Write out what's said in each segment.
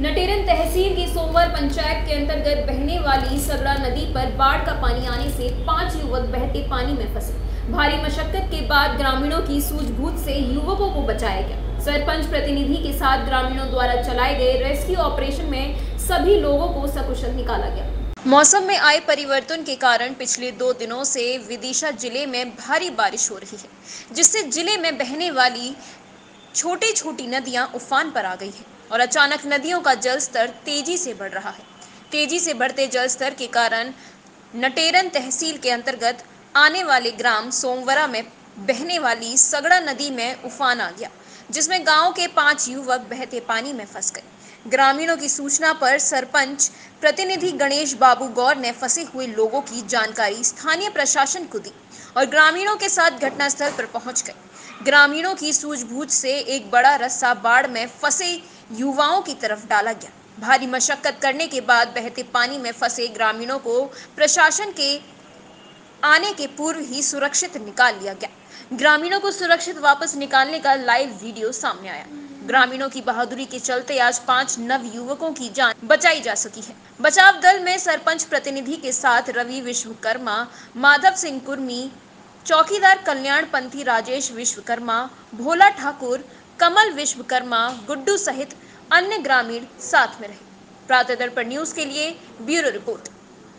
नटेरन तहसील की सोमर पंचायत के अंतर्गत बहने वाली सगड़ा नदी पर बाढ़ का पानी आने से 5 युवक बहते पानी में फंसे। भारी मशक्कत के बाद ग्रामीणों की सूझबूझ से युवकों को बचाया गया। सरपंच प्रतिनिधि के साथ ग्रामीणों द्वारा चलाए गए रेस्क्यू ऑपरेशन में सभी लोगों को सकुशल निकाला गया। मौसम में आए परिवर्तन के कारण पिछले 2 दिनों से विदिशा जिले में भारी बारिश हो रही है, जिससे जिले में बहने वाली छोटी छोटी नदियां उफान पर आ गई है और अचानक नदियों का जलस्तर तेजी से बढ़ रहा है। तेजी से बढ़ते जलस्तर के कारण नटेरन तहसील के अंतर्गत आने वाले ग्राम सोमवरा में बहने वाली सगड़ा नदी में उफान आ गया, जिसमें गाँव के 5 युवक बहते पानी में फंस गए। ग्रामीणों की सूचना पर सरपंच प्रतिनिधि गणेश बाबू गौर ने फंसे हुए लोगों की जानकारी स्थानीय प्रशासन को दी और ग्रामीणों के साथ घटनास्थल पर पहुंच गए। ग्रामीणों की सूझबूझ से एक बड़ा रस्सा बाढ़ में फंसे युवाओं की तरफ डाला गया। भारी मशक्कत करने के बाद बहते पानी में फंसे ग्रामीणों को प्रशासन के आने के पूर्व ही सुरक्षित निकाल लिया गया। ग्रामीणों को सुरक्षित वापस निकालने का लाइव वीडियो सामने आया। ग्रामीणों की बहादुरी के चलते आज 5 नव युवकों की जान बचाई जा सकी है। बचाव दल में सरपंच प्रतिनिधि के साथ रवि विश्वकर्मा, माधव सिंह कुर्मी, चौकीदार कल्याण पंथी राजेश विश्वकर्मा, भोला ठाकुर, कमल विश्वकर्मा, गुड्डू सहित अन्य ग्रामीण साथ में रहे। प्रातः दर्पण न्यूज़ के लिए ब्यूरो रिपोर्ट।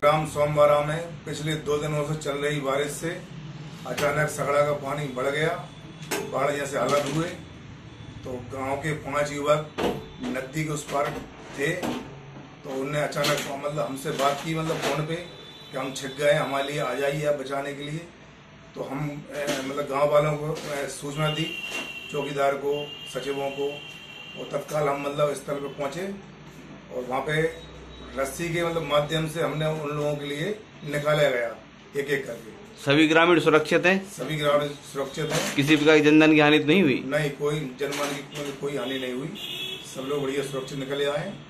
ग्राम सोमवरा में पिछले 2 दिनों से चल रही बारिश से अचानक सगड़ा का पानी बढ़ गया। बाढ़ जैसे हालत हुए तो गांव के 5 युवक नदी के उस पार थे, तो उनने अचानक मतलब हमसे बात की, मतलब फोन पे कि हम छिप गए, हमारे लिए आ जाइए आप बचाने के लिए। तो हम मतलब गांव वालों को सूचना दी, चौकीदार को, सचिवों को, और तत्काल हम मतलब स्थल पे पहुंचे और वहां पे रस्सी के मतलब माध्यम से हमने उन लोगों के लिए निकाला गया एक एक करके। सभी ग्रामीण सुरक्षित हैं? सभी ग्रामीण सुरक्षित हैं। किसी प्रकार की जनधन की हानि तो नहीं हुई? नहीं, कोई जनधन की कोई हानि नहीं हुई। सब लोग बढ़िया सुरक्षित निकले आए।